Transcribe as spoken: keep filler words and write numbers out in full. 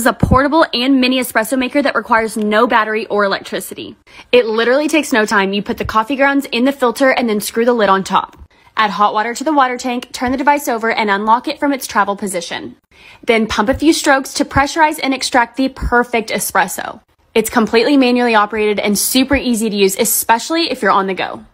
is a portable and mini espresso maker that requires no battery or electricity. It literally takes no time. You put the coffee grounds in the filter and then screw the lid on top. Add hot water to the water tank, turn the device over, and unlock it from its travel position. Then pump a few strokes to pressurize and extract the perfect espresso. It's completely manually operated and super easy to use, especially if you're on the go.